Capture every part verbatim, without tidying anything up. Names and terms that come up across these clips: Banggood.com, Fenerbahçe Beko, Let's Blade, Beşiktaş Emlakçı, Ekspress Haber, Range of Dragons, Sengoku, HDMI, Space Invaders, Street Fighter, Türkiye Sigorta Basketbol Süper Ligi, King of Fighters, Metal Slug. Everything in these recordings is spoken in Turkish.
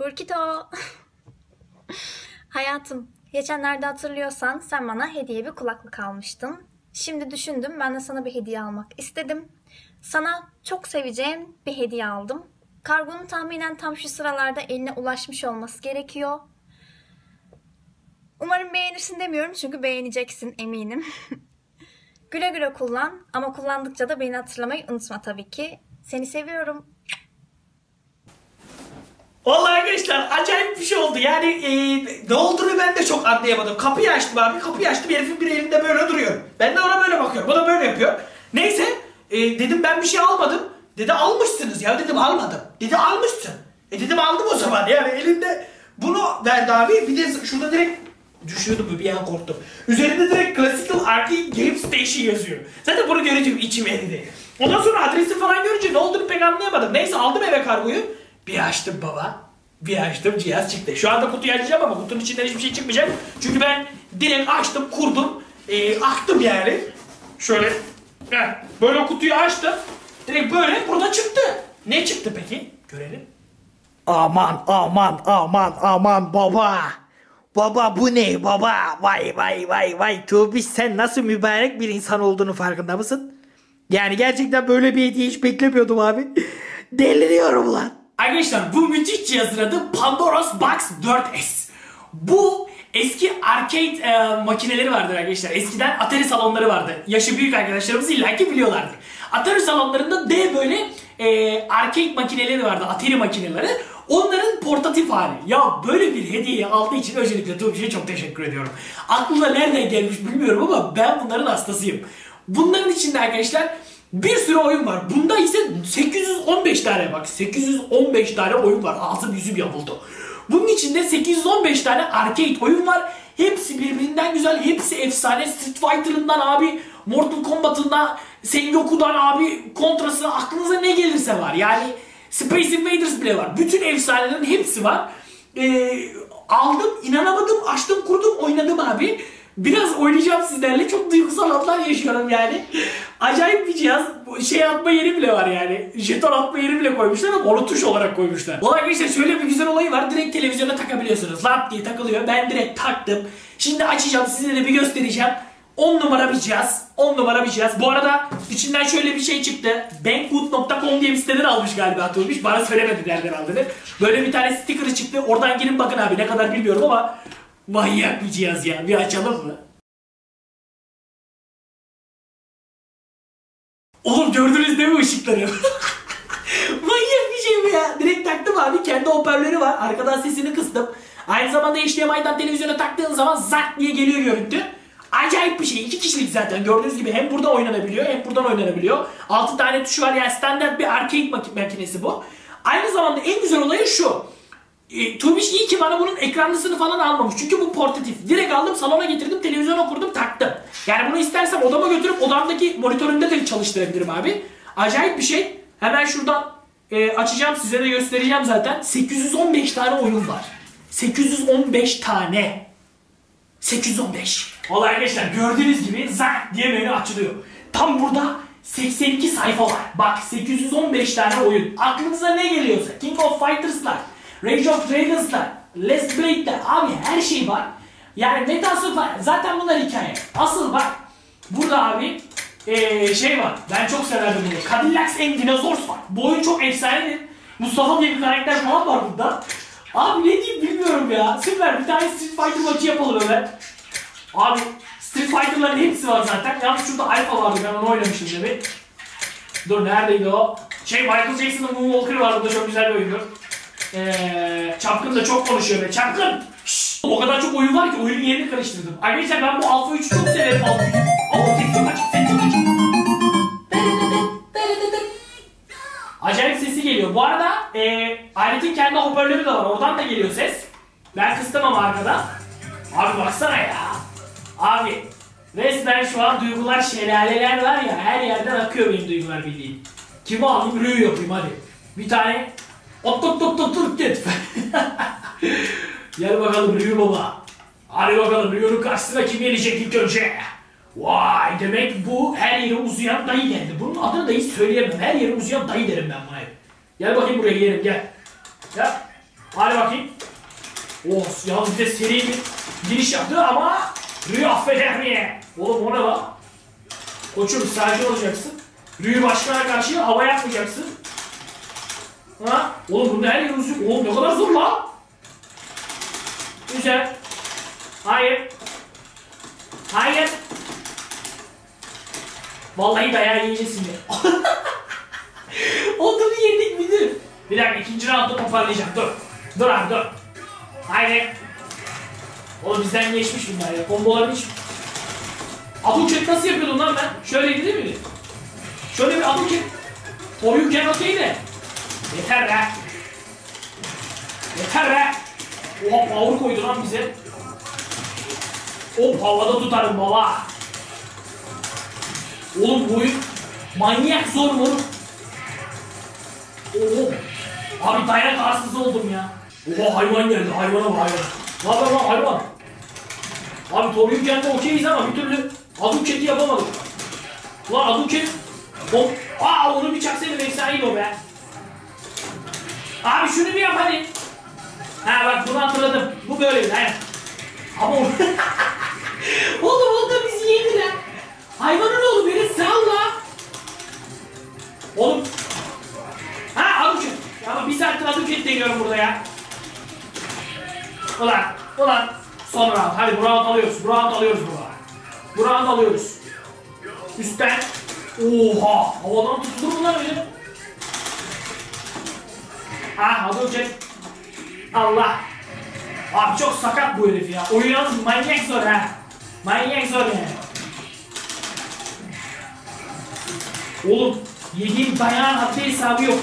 Burkito. Hayatım, geçenlerde hatırlıyorsan sen bana hediye bir kulaklık almıştın. Şimdi düşündüm, ben de sana bir hediye almak istedim. Sana çok seveceğim bir hediye aldım. Kargonun tahminen tam şu sıralarda eline ulaşmış olması gerekiyor. Umarım beğenirsin demiyorum çünkü beğeneceksin eminim. Güle güle kullan ama kullandıkça da beni hatırlamayı unutma tabii ki. Seni seviyorum. Vallahi gençler acayip bir şey oldu yani e, ne olduğunu ben de çok anlayamadım. Kapıyı açtım abi, kapıyı açtım, herifin bir elinde böyle duruyor. Ben de ona böyle bakıyorum, o da böyle yapıyor. Neyse e, dedim ben bir şey almadım. Dedi almışsınız ya, dedim almadım. Dedi almışsın. E dedim aldım o zaman yani elinde bunu verdi abi. Bir de şurada direkt düşüyordu bu, bir an korktum. Üzerinde direkt Classical Arcade Game Station yazıyor. Zaten bunu görünce içim eridi. Ondan sonra adresi falan görünce ne olduğunu pek anlayamadım. Neyse aldım eve kargoyu. Bir açtım baba, bir açtım cihaz çıktı. Şu anda kutuyu açacağım ama kutunun içinden hiçbir şey çıkmayacak. Çünkü ben direkt açtım, kurdum, ee, aktım yani. Şöyle, heh, böyle kutuyu açtım. Direkt böyle burada çıktı. Ne çıktı peki? Görelim. Aman aman aman aman baba. Baba bu ne baba? Vay vay vay vay. Tuğbiş sen nasıl mübarek bir insan olduğunu farkında mısın? Yani gerçekten böyle bir hediye hiç beklemiyordum abi. Deliriyorum lan. Arkadaşlar bu müthiş cihazın adı Pandora's Box dört S. Bu eski arcade e, makineleri vardır arkadaşlar. Eskiden Atari salonları vardı. Yaşı büyük arkadaşlarımız illaki biliyorlardır. Atari salonlarında D böyle e, arcade makineleri vardı. Atari makineleri. Onların portatif hali. Ya böyle bir hediye aldığı için öncelikle Tuğbiş'e çok teşekkür ediyorum. Aklına nereden gelmiş bilmiyorum ama ben bunların hastasıyım. Bunların içinde arkadaşlar bir sürü oyun var. Bunda ise sekiz yüz on beş tane, bak sekiz yüz on beş tane oyun var. Ağzım yüzüm yapıldı. Bunun içinde sekiz yüz on beş tane arcade oyun var. Hepsi birbirinden güzel, hepsi efsane. Street Fighter'ından abi, Mortal Kombat'ından, Sengoku'dan abi, Contra'sına, aklınıza ne gelirse var. Yani Space Invaders bile var. Bütün efsanelerin hepsi var. Ee, aldım, inanamadım, açtım, kurdum, oynadım abi. Biraz oynayacağım sizlerle. Çok duygusal anlar yaşıyorum yani. Acayip bir cihaz. Şey atma yeri bile var yani. Jeton atma yeri bile koymuşlar ama onu tuş olarak koymuşlar. Valla işte şöyle bir güzel olayı var. Direkt televizyona takabiliyorsunuz. Lap diye takılıyor. Ben direkt taktım. Şimdi açacağım. Size de bir göstereceğim. on numara bir cihaz. on numara bir cihaz. Bu arada içinden şöyle bir şey çıktı. Banggood nokta com diye bir siteden almış galiba Tuğbiş. Bana söylemedi nereden aldığını. Böyle bir tane sticker'ı çıktı. Oradan girin bakın abi. Ne kadar bilmiyorum ama manyak bir cihaz ya. Bir açalım mı? Oğlum gördünüz değil mi ışıkları? Manyak bir şey mi ya? Direkt taktım abi. Kendi hoparlörü var. Arkadan sesini kıstım. Aynı zamanda H D M I'dan televizyona taktığın zaman zart diye geliyor görüntü. Acayip bir şey. İki kişilik zaten. Gördüğünüz gibi hem buradan oynanabiliyor hem buradan oynanabiliyor. altı tane tuşu var. Yani standart bir arcade mak makinesi bu. Aynı zamanda en güzel olayı şu. E, Tuğbiş iyi ki bana bunun ekranlısını falan almamış. Çünkü bu portatif. Direkt aldım, salona getirdim, televizyona kurdum, taktım. Yani bunu istersem odama götürüp odamdaki monitörümde de çalıştırabilirim abi. Acayip bir şey. Hemen şuradan e, açacağım, size de göstereceğim zaten. sekiz yüz on beş tane oyun var. sekiz yüz on beş tane. sekiz yüz on beş. Vallahi arkadaşlar gördüğünüz gibi zak diye menü açılıyor. Tam burada seksen iki sayfa var. Bak sekiz yüz on beş tane oyun. Aklınıza ne geliyorsa. King of Fighters'lar, Range of Dragons'lar, Let's Blade'ler, abi her şey var. Yani Metal Slug zaten bunlar hikaye. Asıl bak burada abi ee, şey var. Ben çok severdim bunu. Cadillacs and Dinosaurs var. Bu oyun çok efsanedir. Mustafa diye bir karakter falan var burada. Abi ne diyeyim bilmiyorum ya. Süper, bir tane Street Fighter maçı yapalım öyle. Abi Street Fighter'ların hepsi var zaten. Yalnız şurada Alpha vardı, ben onu oynamıştım demek. Dur neredeydi o? Şey Michael Jackson'ın Moonwalker var, bu da çok güzel bir oyundur. Ee, Çapkın da çok konuşuyor be. Çapkın! Şşş! O kadar çok oyun var ki oyunun yerini karıştırdım. Arkadaşlar ben bu Alpha üçü çok severim. Alpha üçü. Alpha sesi çok açık. Sesi çok açık. Acayip sesi geliyor. Bu arada e, aletin kendi hoparlörü de var. Oradan da geliyor ses. Ben kıstım ama arkada. Abi baksana ya. Abi resmen şu an duygular, şelaleler var ya. Her yerden akıyor benim duygular bildiğin. Kimi alayım? Rüyü yapayım hadi. Bir tane Ot ot ot ot ot git. Gel bakalım Rüyü baba. Hadi bakalım Rüyü'nün karşısına kim gelecek ilk önce? Vay demek bu her yere uzayan dayı geldi. Bunun adını da hiç söyleyemem. Her yere uzayan dayı derim ben buna hep. Gel bakayım buraya yerim gel. Gel. Hadi bakayım. Oh, yalnız bir de seri bir giriş yaptı ama Rüyü affeder miye? Oğlum o ne lan? Koçum sadece olacaksın. Rüyü başkana karşı hava yapmayacaksın. Ha? Oğlum bunda her yer uzun. Oğlum ne kadar zor lan? Güzel. Hayır. Hayır. Vallahi dayağı yiyeceksin ya. Onu bir yedik midir? Bir dakika ikinci roundda toparlayacağım. Dur. Dur abi dur. Haydi. Oğlum bizden geçmiş bunlar ya. Komboların hiç... Aduket nasıl yapıyordum lan ben? Şöyleydi değil mi? Şöyle bir aduket. Oyunken okeydi. Yeter be. Yeter be. Oha power koydu lan bize. Hop havada tutarım baba. Oğlum boyun manyak zor mu? Oho. Abi dayanak arsız oldum ya. Oha hayvan geldi. Hayvana bak hayvan. Ne haber lan hayvan? Abi Toruyuk kendi okeyiz ama bir türlü Hadouken'i yapamadık. Ulan Hadouken. Hop. Aa onu bir çaksaydı veksaydı o be. Abi şunu bir yap hadi. Ha bak bunu hatırladım. Bu böyleydi. He. Ama o... Oğlum o da bizi yedi lan. Hayvanın oğlu beni salla. Oğlum. Ha Hadouken. Ama bir saattir Hadouken deniyorum burada ya. Ulan. Ulan. Son round. Hadi bu round alıyoruz. Bu round alıyoruz burada. Bu round alıyoruz. Üstten. Oha. Havadan tutulur mu lan öyle? Ha Hadouken. Allah. Abi çok sakat bu herif ya. Oyun yalnız manyak zor ha. Manyak zor yani. Oğlum yediğin dayağın hatta hesabı yok.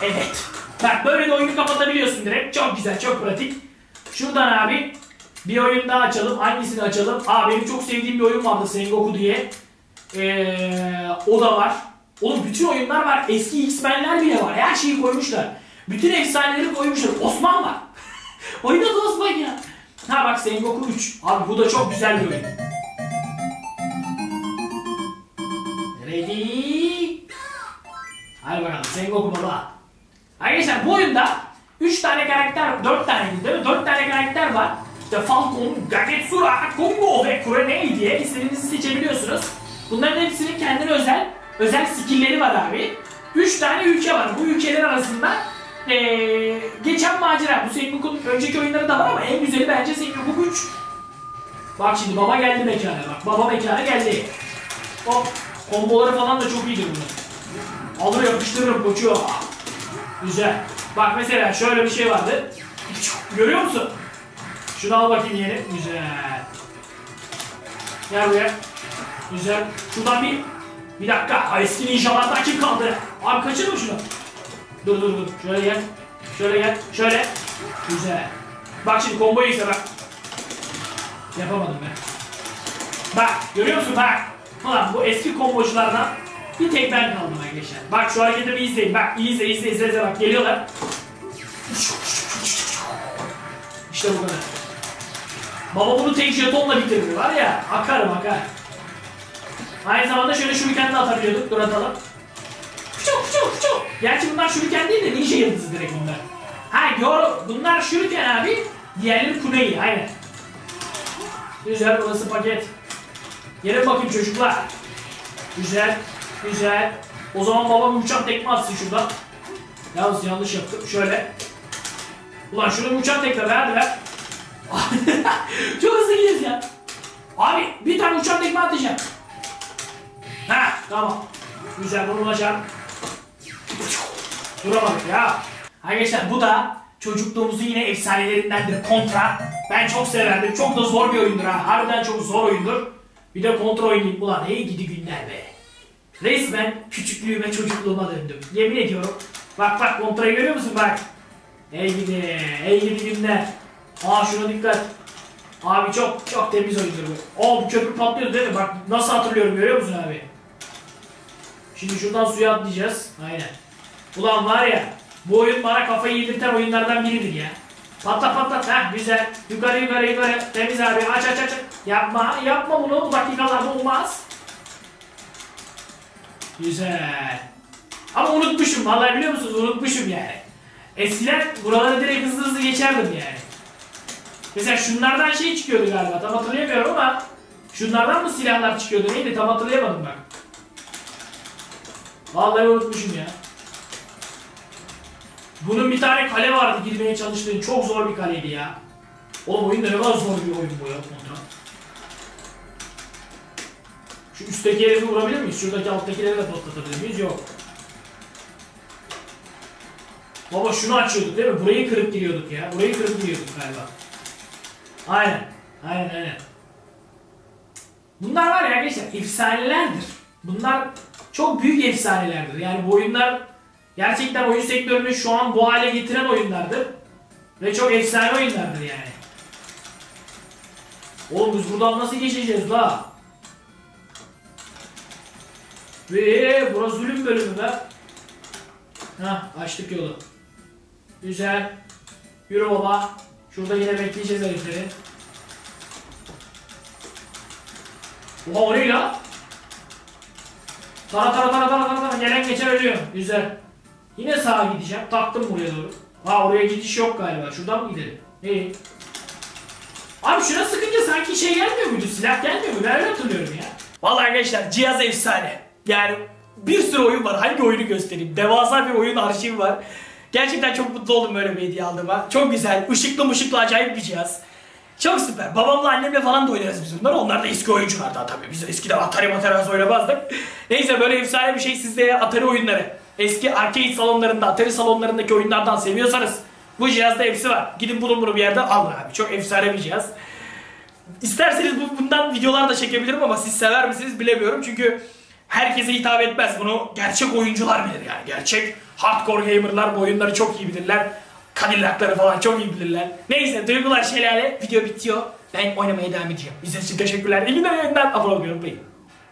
Evet. Bak böyle de oyunu kapatabiliyorsun direkt. Çok güzel, çok pratik. Şuradan abi bir oyun daha açalım. Hangisini açalım? Aa benim çok sevdiğim bir oyun vardı Sengoku diye. Ee, o da var. Oğlum bütün oyunlar var. Eski X-Men'ler bile var. Her şeyi koymuşlar. Bütün efsaneleri koymuşlar. Osman var. Oyunda da Osman ya. Ha bak Sengoku üç. Abi bu da çok güzel bir oyun. Ready? Hadi bakalım Sengoku baba. Arkadaşlar bu oyunda üç tane karakter, dört tane değil mi? dört tane karakter var. İşte Falcon, Gagetsura, Kongo ve Kurenei diye istediğinizi seçebiliyorsunuz. Bunların hepsinin kendine özel özel skill'leri var abi. üç tane ülke var. Bu ülkeler arasında ee, geçen macera. Bu Sengoku'nun önceki oyunları da var ama en güzeli bence Sengoku üç. Bak şimdi baba geldi mekana. Bak baba mekana geldi. Hop. Komboları falan da çok iyidir bunlar. Alır yapıştırırım koçuyor. Güzel. Bak mesela şöyle bir şey vardı. Görüyor musun? Şunu al bakayım yeni. Güzel. Gel buraya. Güzel. Şuradan bir... Bir dakika. Eski ninjalardan kim kaldı? Abi kaçırma şunu. Dur dur dur. Şöyle gel. Şöyle gel. Şöyle. Güzel. Bak şimdi komboyu ise bak. Yapamadım ben. Bak. Görüyor musun? Bak. Ulan bu eski komboculardan... Bir tek ben kaldım arkadaşlar. Bak şu hareketimi izleyin. Bak izle izle izle izle bak geliyorlar. İşte bu kadar. Baba bunu tek jetonla bitirdi var ya. Akarım akar. Aynı zamanda şöyle şurikenle atabiliyorduk. Dur atalım. Çok çok çok. Gerçi bunlar şuriken değil de ninja yıldızı direkt bunlar. Ha gör bunlar şuriken abi. Diğerleri kuneyi aynen. Güzel burası paket. Gelin bakayım çocuklar. Güzel. Güzel. O zaman baba bir uçan tekme atsın şuradan. Yalnız yanlış yaptım. Şöyle. Ulan şunu bir uçan tekme ver ver. Çok hızlı gidiyoruz ya. Abi bir tane uçan tekme atacağım. Ha tamam. Güzel bunu ulaşalım. Duramadık ya. Arkadaşlar bu da çocukluğumuzun yine efsanelerindendir. Contra. Ben çok severdim. Çok da zor bir oyundur ha. Harbiden çok zor oyundur. Bir de Contra oynayıp ulan hey gidi günler be. Resmen küçüklüğüme, çocukluğuma döndüm. Yemin ediyorum. Bak bak Kontra'yı görüyor musun bak. Ey gidi, ey gidi günler. Aa şuna dikkat. Abi çok çok temiz oyundur bu. Aa bu köprü patlıyordu değil mi? Bak nasıl hatırlıyorum görüyor musun abi? Şimdi şuradan suya atlayacağız. Aynen. Ulan var ya bu oyun bana kafayı yedirten oyunlardan biridir ya. Patla patla. Heh güzel. Yukarı yukarı yukarı. Temiz abi. Aç aç aç. Yapma yapma bunu. Bu dakikalarda olmaz. Güzel. Ama unutmuşum vallahi biliyor musunuz unutmuşum yani. Eskiden buralara direkt hızlı hızlı geçerdim yani. Mesela şunlardan şey çıkıyordu galiba, tam hatırlayamıyorum ama şunlardan mı silahlar çıkıyordu neydi tam hatırlayamadım bak. Vallahi unutmuşum ya. Bunun bir tane kale vardı girmeye çalıştığın, çok zor bir kaleydi ya. Oğlum oyunda ne kadar zor bir oyun bu ya Contra. Şu üstteki herifi vurabilir miyiz? Şuradaki alttakileri de patlatabilir miyiz? Yok. Baba şunu açıyorduk değil mi? Burayı kırıp giriyorduk ya. Burayı kırıp giriyorduk galiba. Aynen. Aynen aynen. Bunlar var ya arkadaşlar, efsanelerdir. Bunlar çok büyük efsanelerdir. Yani bu oyunlar gerçekten oyun sektörünü şu an bu hale getiren oyunlardır. Ve çok efsane oyunlardır yani. Oğlum biz buradan nasıl geçeceğiz la? Ve burası zulüm bölümü be. Hah, açtık yolu. Güzel. Yürü baba. Şurada yine bekleyeceğiz herifleri. Oha o ne la? Tara tara tara tara tara. Gelen geçen ölüyor. Güzel. Yine sağa gideceğim. Taktım buraya doğru. Ha oraya gidiş yok galiba. Şuradan mı gidelim? İyi. Abi şuna sıkınca sanki şey gelmiyor muydu? Silah gelmiyor mu? Ben öyle hatırlıyorum ya. Vallahi arkadaşlar cihaz efsane. Yani bir sürü oyun var. Hangi oyunu göstereyim? Devasa bir oyun arşivi var. Gerçekten çok mutlu oldum böyle bir hediye aldığıma. Çok güzel. Işıklı mışıklı acayip bir cihaz. Çok süper. Babamla annemle falan da oynarız biz bunları. Onlar da eski oyuncular daha tabii. Biz eskiden Atari Matari oynamazdık. Neyse böyle efsane bir şey sizde Atari oyunları. Eski arcade salonlarında, Atari salonlarındaki oyunlardan seviyorsanız bu cihazda hepsi var. Gidin bulun bunu bir yerden alın abi. Çok efsane bir cihaz. İsterseniz bundan videolar da çekebilirim ama siz sever misiniz bilemiyorum. Çünkü herkese hitap etmez. Bunu gerçek oyuncular bilir yani. Gerçek hardcore gamerlar bu oyunları çok iyi bilirler. Cadillac'ları falan çok iyi bilirler. Neyse duygular şelale. Video bitiyor. Ben oynamaya devam edeceğim. İzlediğiniz için teşekkürler. İyi günler, yayınlar. Abone olmayı unutmayın.